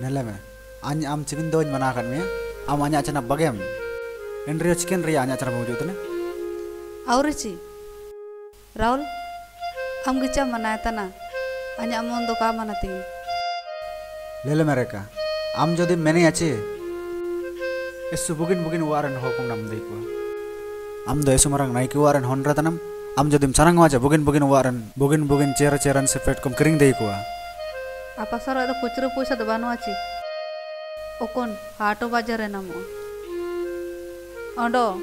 Neleme, anya am cikin doin manakan mi, am anya acana bagem, enrio cikin ria anya acana mawujutune. Aurici, Raul, am gicha manatana, anya am mondo ka manating. Lele mereka, am jodi meni aci, esu bugin waran hokong nam deikwa, am do esu marang naiki waran honra tanam, am jodi msanang waja bugin waran, bugin cera-ceran sefet kom kering deikwa. Apa sara itu kucuru puasa debanu aci, okon hato bajare namo, ondo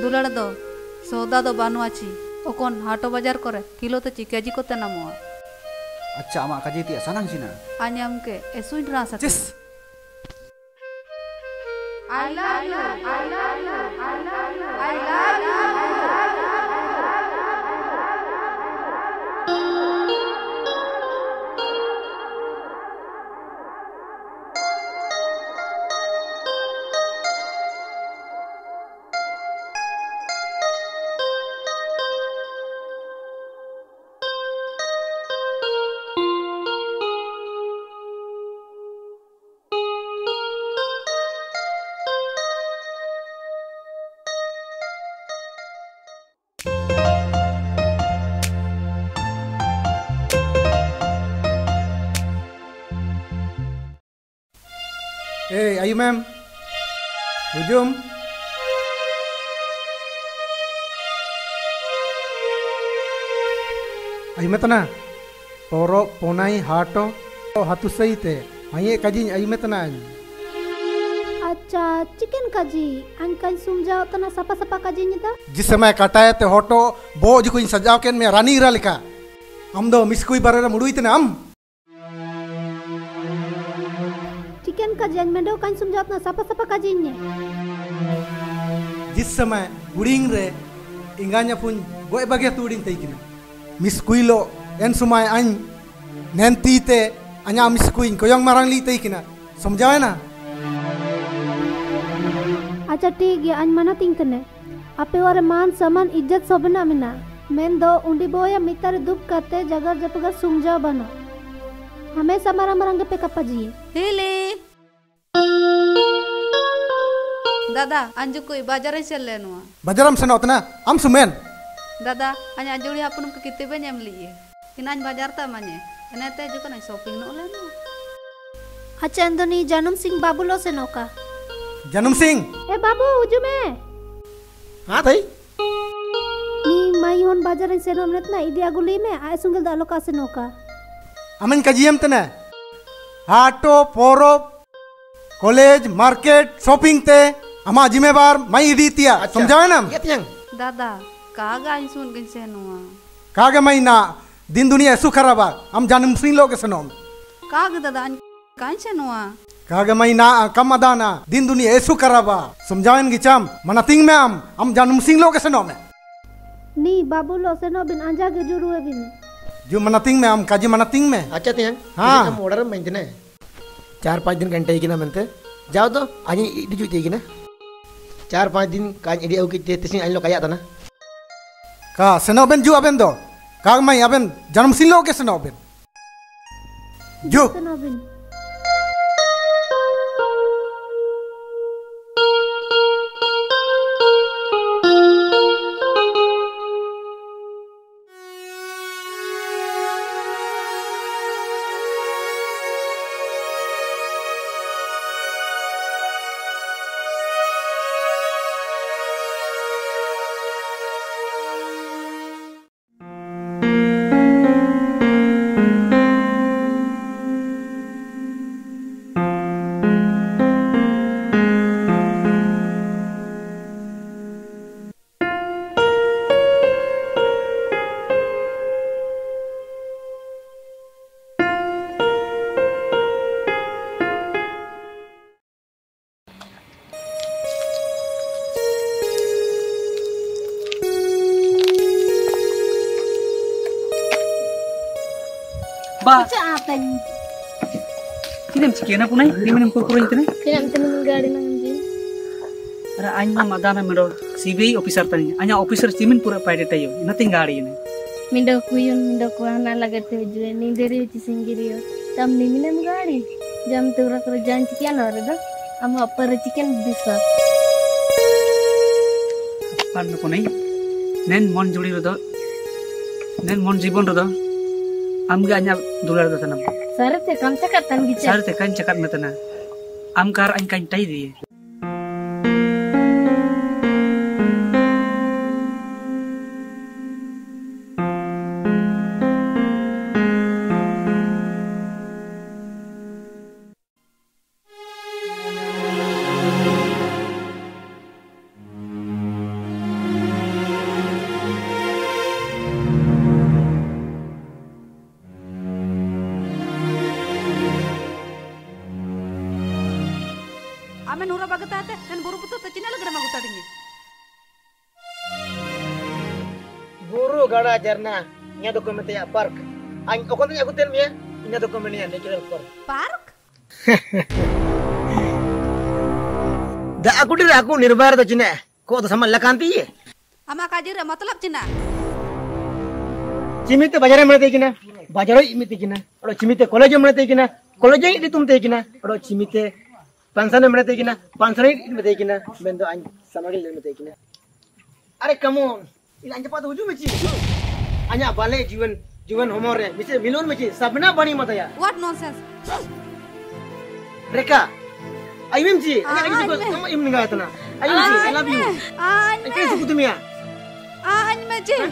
dular do, soda do banu aci, okon hato bajar kore kilo te cikeji kote namo. Acha ama kaji tiya sanang sina. Anyam ke esuin rasa. Yes. I love you, I love you, I love you, I love you. Hey, ayo ma'am. Hujum. Ayo metana. Poro ponai hato hatu saite. Aye kaji ayo metana. Acha chicken kaji. Angkan sumjao tana sapa-sapa kaji nita. Jis samay kataya te hoto boj ko in sajao ken me rani ira lika. Amdo miskui barara mudui tena am. Chicken का जन में दो कान समझो अपना सापा सापा का जिन्ने जिस समय गुड़िंग रे इंगान्या पुन गोए बगे तुड़िंग तय किना मिस कुइलो एन समय अन नैंती ते अन्या मिस कुइन कोयंग मारंग ली तय किना समझाए ना अच्छा ठीक है अन मना तिंग कने आपे वारे मान समान इज्जत सबना मिना मैं दो उंडी बोया मितारे दुब करते जगर जपगर समझाओ बना हमें समारा मरंगे पे कप्पा जी हेले दादा अंजु कोई बाजार से लेनुआ बाजार हम सना उतना हम सुमेन दादा अन्य अंजुरी अपन के कितने बने हम लिए किनान बाजार ता मने अनेते जो कने शॉपिंग नो लेनुआ अच्छा अंदोनी जनम सिंह बाबूलो से नोका जनम सिंह ए बाबू उजु में हाँ थाई नी माई होन बाजार से नोम रत्ना इदिया गुली में आय सुंगल दालो का से नोका Amin kajian tena, hato, poro, college, market, shopping te, ama jimebar, mai iditia, samjaya nam? Dada, kaga insun gensenua. Kaga mai na, din dunia sukharaba, am janum sing lo kesenom. Kaga dada, kansenua. Kaga mai na, kamadana, din dunia sukharaba, samjayan gicham, manating meam, am janum sing lo kesenom. Ni babu lo senobin anja gejuru evin. जो मनातिंग में हम काजी मनातिंग में अच्छा तियंग हाँ हम ऑर्डर में इतने 4-5 दिन घंटे की ना मनते जाओ तो आज ही इडी जुटी की ना 4-5 दिन काज इडी आओ की तेतिसिंग आइलो काया था ना का सनोबेन जो अबेन दो काग मैं अबेन जन्म सिलो के सनोबेन जो Kita mesti kena punai, kita minum kurang itu nih. Kita minum garis nanti. Ada anjing madana mendo, CBI officer tanya, anjing officer cimin pura payah tayo, nanti garis ini. Mendo kuyun, mendo kuana lagat tujuan ini dari uci singgiriyo, tam ni minum garis. jam turah kerjaan cikian hari dah, ama percikian bisa. Panu konei, nen mon juli roda, nen mon jibon roda, am ganya dolar roda tanam. Sarat tekan cekat tan bicara. Sarat tekan cekat metana, am kar an kan tai di. Amen hura bagatata dan buru putu tecina lagara magutadingi. Buru gara jarna nya dokumennya park. Ang okonnya aku telmia nya dokumennya natural park. Park? Da aku dir aku nirbar to cina. Ko to sama lakanti ye. Ama kajira matlab cina. Cimite bazar mate cina. Bazaro imite cina. Ado cimite college mate cina. College ini tumte cina. Ado cimite Pansan yang berarti kena, pansan ini berarti kena, bendo anj sama kali berarti kena. Arek kamu, ini anj patah hujung macam itu. Anja balai jiwan, jiwan humornya, macam milon macam, sabna bani mata ya. What nonsense? Reka, ayam macam, anja ayam tu, kamu ayam nengah tu na, ayam macam, I love you. Anja, kau suka tu mia? Anja macam.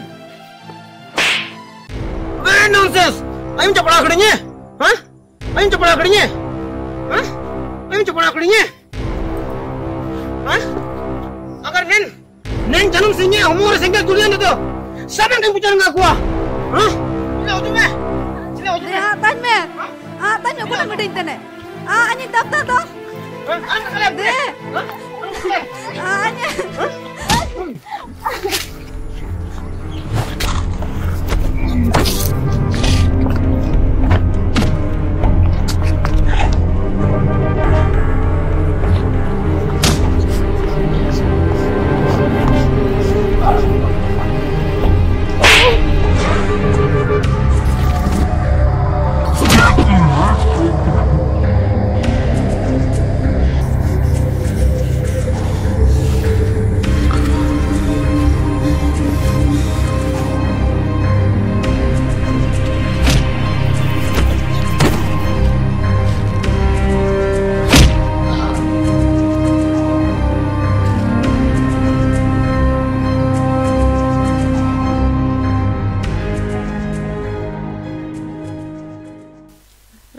What nonsense? Ayam cepat akhirnya, hah? Ayam cepat akhirnya, hah? Ayam cepat akhirnya, hah? Agar neng janum sini umur sehingga tulian itu, siapa yang bicara ngaku ah? Hah? Sila ujungnya. Tanya aku nak ngeding tene. Ani daftar toh? Ani kalah deh. Ani.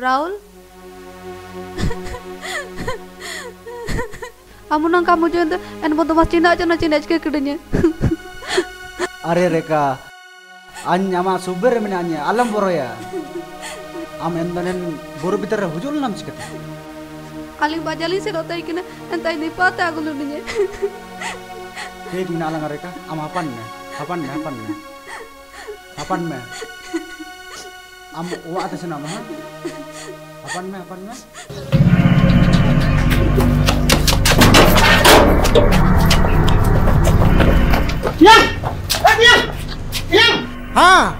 Raul, amun kamu jodoh, enbo tuh mas cina aja kerjanya. Arey reka, anja mas super menanya, alam boroya. Am endanen boru bitar hujul nam cikat. Kaling bajali sih rotai kena, entai di patah aku ludinya. Hei gimana alang reka, am apaan me? Am uang atas nama. Apaan meh? Diam! Hah?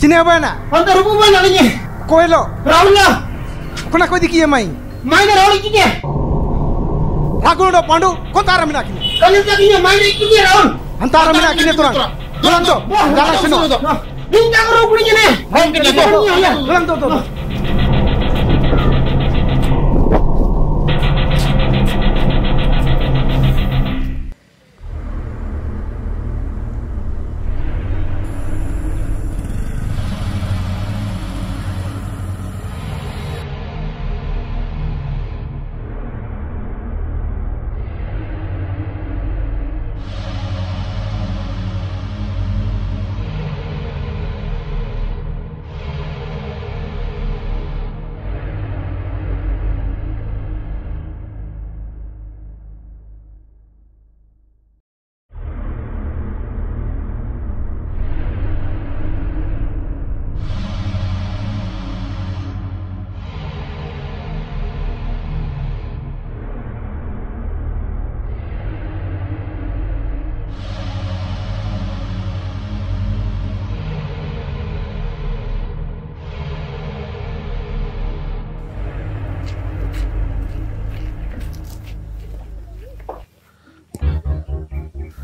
Sini apa nak? Hantar hubungan lagi. Kau elok? Raul lah. Kau nak kau dikira main? Main dah Raul dikira. Aku udah pandu, kau taruh mina kini. Kalau tak kini main dikira Raul. Hantar mina kini turang. Turang tu, jangan seno. Minta kau rukun ini. Main kini tu. Turang tu.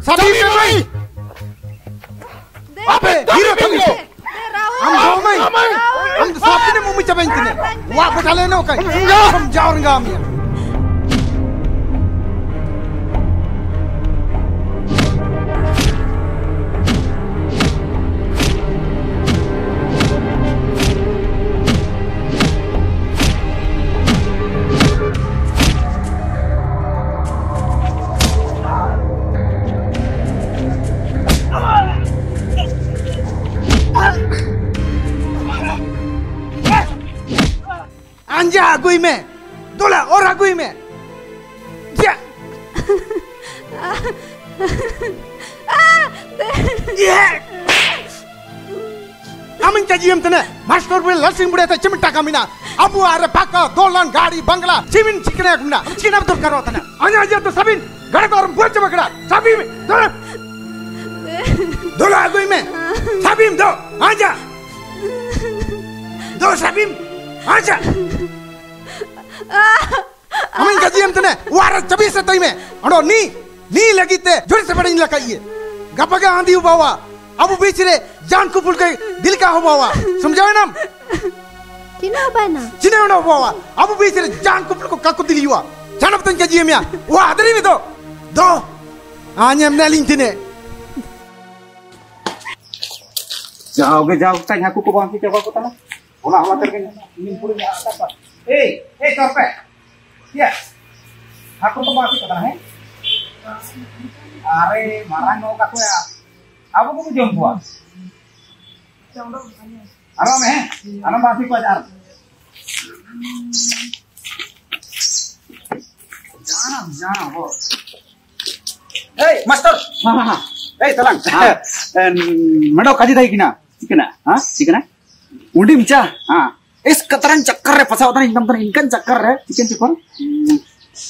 Sabi Anja agui me, dola ora agui me, ya, ya, amin caji em tene, master bule langsing bule te cimin takamina, abu are paka dolan gari bangla, cimin cikne akumina, cikne betul karo tene, anja aja tu sabin, gara orang buat coba gara, sabim, dola, dola agui me, sabim do, anja, do sabim. Aja, amin gaji em tene, waras cabi setai me, ado ni lagi te, juri sepeda ini lakai ye, gapaga andi ubawa, abu bicire, jangan kupul ke, dil ka ubawa, samjau enam, cina mana ubawa, abu bicire, jangan kupul ke kaku dil yuwa, jangan betul gaji em ya, wah dari itu, do, hanya meneling tene, jauh tanya aku kubang kita aku tanah. Olah olah terkena mimpulnya atas pak. Hei capek. Ya. Aku tuh masih kata heh. Are marah no kaku ya. Aku tuh jombuan. Jombuan. Ano meh? Ano masih pacar. Jangan bos. Hei master. Hahaha. Hei tolong. Mana kaji tadi kena? Kena? Hah? Kena? Udim cha, es kataran cakar ya pasal orang intam orang inkan cakar ya, ikan cipol,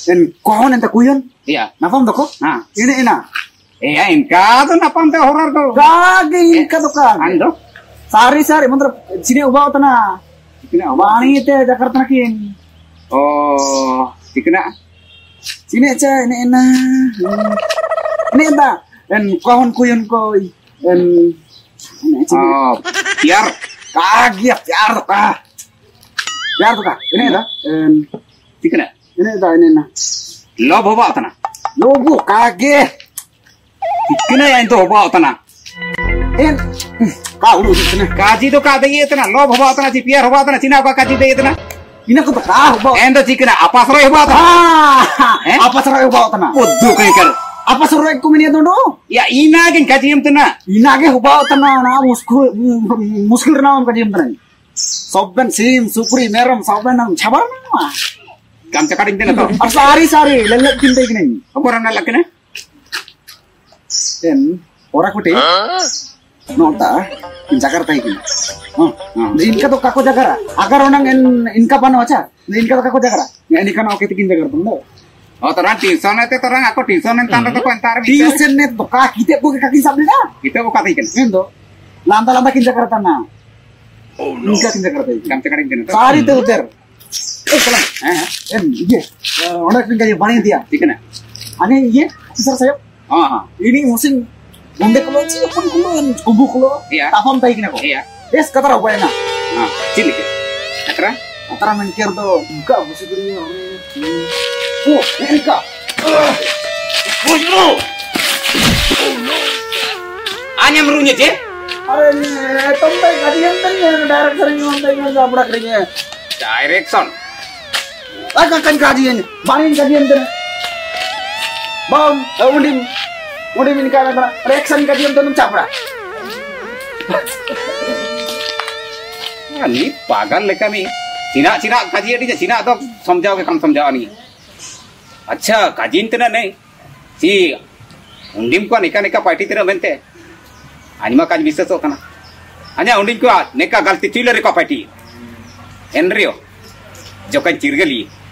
dan kohon yang tak kuyon, iya, nafam doko, nah ini ina, iya inka tuh nafam teh horor tuh, gagi inka tuh kan, ando, sari menteri sini ubah tuh na, ikan awani teh Jakarta nakin, oh, ikan, sini aja ini ina, ini ina, dan kohon kuyon koi, dan, oh, biar kaget biar tuh ini ada tiketnya ini nah lo bawa apa logo kaget tiketnya yang itu bawa apa ini kau lu kaji tuh kata iya itu lo bawa apa sih biar bawa apa cina apa kaji deh itu ini aku tak bawa endo tiketnya apa serai bawa apa serai bawa waduh kayak apa suruh aku ini tuh no? Ya ina kan kaji em tena. Ina ke hubau tena na muskil na om kaji em tena. Soben sim supri meram soben nam cabar nama. Kam cakaring tena tuh. Sari lelak cinta ini. Apa orang lelak kena? Ten orang kute. Nota in Jakarta ini. Inka tuh kaku Jakarta. Agar orang inka pano aja. Inka tuh kaku Jakarta. Ini kan oke tikin Jakarta tuh. Oh terang tiusan itu terang aku tiusan yang tanpa komentar. Tiusan itu kaki kita buka kaki sabda. Kita buka kaki kan? Itu lama-lama kita Jakarta na. Oh no. Kita Jakarta. Kamu cekarin kan? Sari itu ter. Selang. Iya. Orang kita jadi banyak dia. Iya. Aneh iya. Sesar saya. Ah. Ini musim. Bunda kalau siapa pun kalian kubu kalau. Iya. Tafam tayi kena kok. Iya. Yes kata apa ya na? Ah. Cilik. Kata? Kata mencari tu. Buka musim ini. Oh, Erika. Oh no. Anya merunya je. Are ni, tombai kadi yang tanya direction yang tanya apa nak keringnya? Direction. Agakkan kadi yang, baring kadi yang tanya. Bom, undim ini kena mana? Direction kadi yang tanya cakap lah. Ni pagan lekam ini. Cina kadi yang dia Cina tu, samjau ke kam samjau ni. अच्छा काजी इतना नहीं सी उन्नीम को निका निका पार्टी तेरा बनते अनिमा काज विशेष होता ना अन्य उन्नीम को निका गलती चीलर का पार्टी एंड्रियो जो काज चिरगली